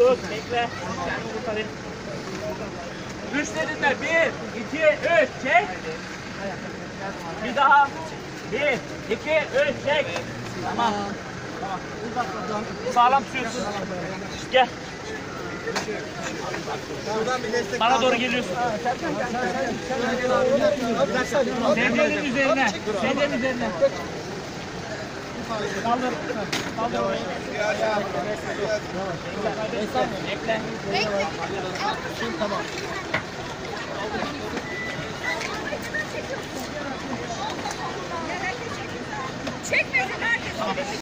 Dur, bekle. Üç dedin de 1, 2, 3, çek. Bir daha. 1, 2, 3, çek. Tamam. Sağlam tutuyorsun. Gel. Bana doğru geliyorsun. Sedyenin üzerine. Sedyenin üzerine. Kaldır. Kaldır. Bekle. Bekle. Tamam. Çekmesin herkes.